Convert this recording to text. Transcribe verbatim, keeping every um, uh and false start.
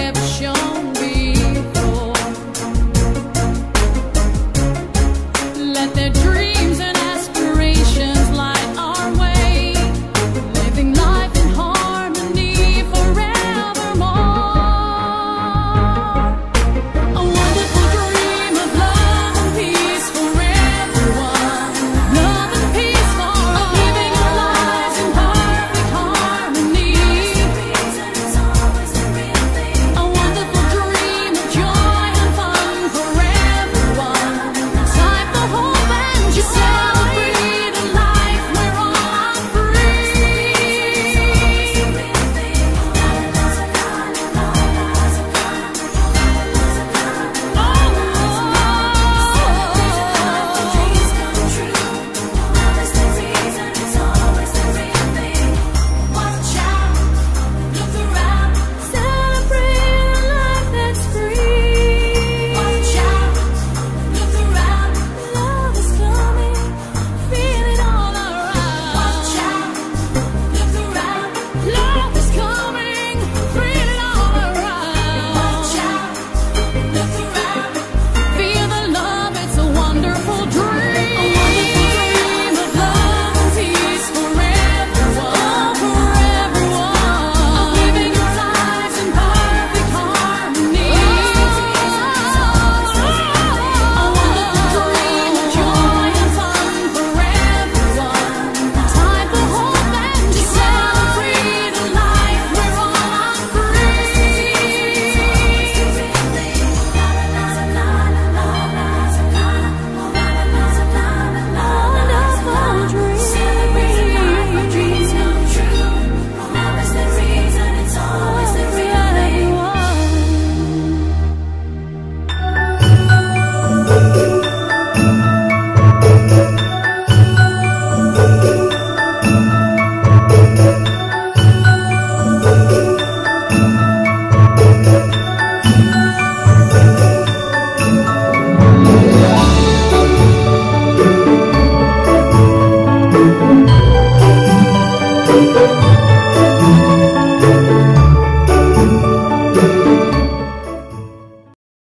never shown before.